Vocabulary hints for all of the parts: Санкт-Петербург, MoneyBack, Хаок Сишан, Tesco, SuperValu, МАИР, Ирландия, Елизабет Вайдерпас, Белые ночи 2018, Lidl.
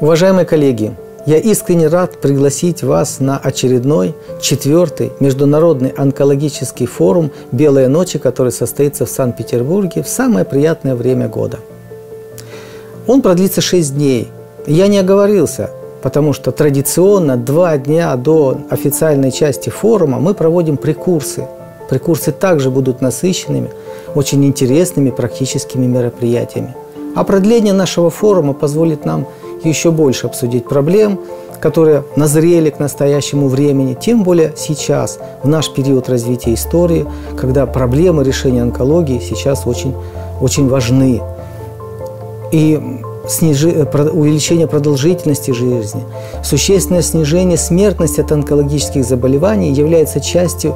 Уважаемые коллеги, я искренне рад пригласить вас на очередной, 4-й международный онкологический форум «Белые ночи», который состоится в Санкт-Петербурге в самое приятное время года. Он продлится 6 дней. Я не оговорился, потому что традиционно 2 дня до официальной части форума мы проводим прикурсы. Прикурсы также будут насыщенными, очень интересными практическими мероприятиями. А продление нашего форума позволит нам еще больше обсудить проблем, которые назрели к настоящему времени, тем более сейчас, в наш период развития истории, когда проблемы решения онкологии сейчас очень важны. И увеличение продолжительности жизни, существенное снижение смертности от онкологических заболеваний является частью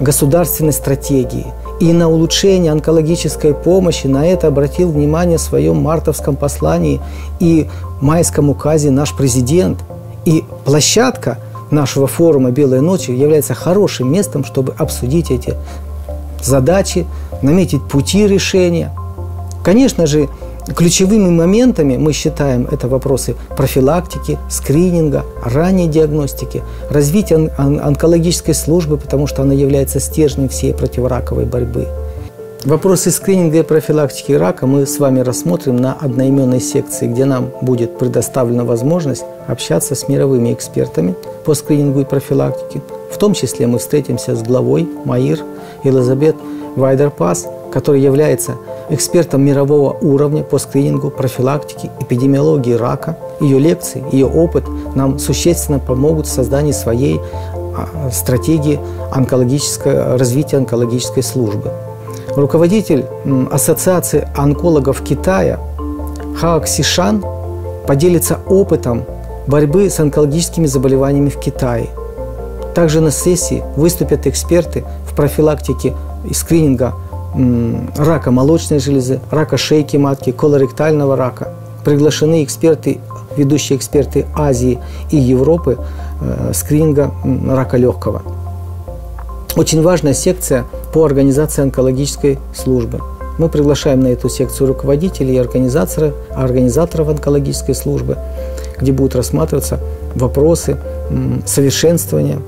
государственной стратегии. И на улучшение онкологической помощи на это обратил внимание в своем мартовском послании и майском указе наш президент. И площадка нашего форума «Белые ночи» является хорошим местом, чтобы обсудить эти задачи, наметить пути решения. Конечно же, ключевыми моментами мы считаем это вопросы профилактики, скрининга, ранней диагностики, развития онкологической службы, потому что она является стержнем всей противораковой борьбы. Вопросы скрининга и профилактики рака мы с вами рассмотрим на одноименной секции, где нам будет предоставлена возможность общаться с мировыми экспертами по скринингу и профилактике. В том числе мы встретимся с главой МАИР Елизабет Вайдерпас, который является экспертом мирового уровня по скринингу, профилактике, эпидемиологии рака. Ее лекции, ее опыт нам существенно помогут в создании своей стратегии развития онкологической службы. Руководитель Ассоциации онкологов Китая Хаок Сишан поделится опытом борьбы с онкологическими заболеваниями в Китае. Также на сессии выступят эксперты в профилактике и скрининга рака молочной железы, рака шейки матки, колоректального рака. Приглашены эксперты, ведущие эксперты Азии и Европы скрининга рака легкого. Очень важная секция по организации онкологической службы. Мы приглашаем на эту секцию руководителей и организаторов онкологической службы, где будут рассматриваться вопросы совершенствования,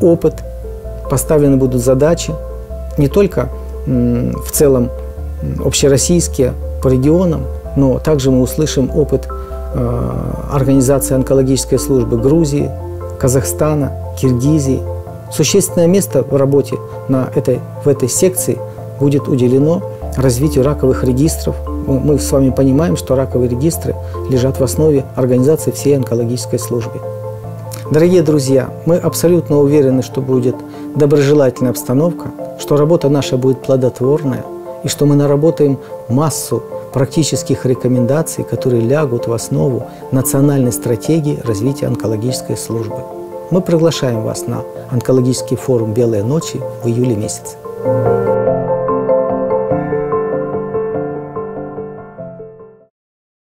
опыт, поставлены будут задачи не только в целом общероссийские по регионам, но также мы услышим опыт организации онкологической службы Грузии, Казахстана, Киргизии. Существенное место в работе в этой секции будет уделено развитию раковых регистров. Мы с вами понимаем, что раковые регистры лежат в основе организации всей онкологической службы. Дорогие друзья, мы абсолютно уверены, что будет доброжелательная обстановка, что работа наша будет плодотворная и что мы наработаем массу практических рекомендаций, которые лягут в основу национальной стратегии развития онкологической службы. Мы приглашаем вас на онкологический форум «Белые ночи» в июле месяце.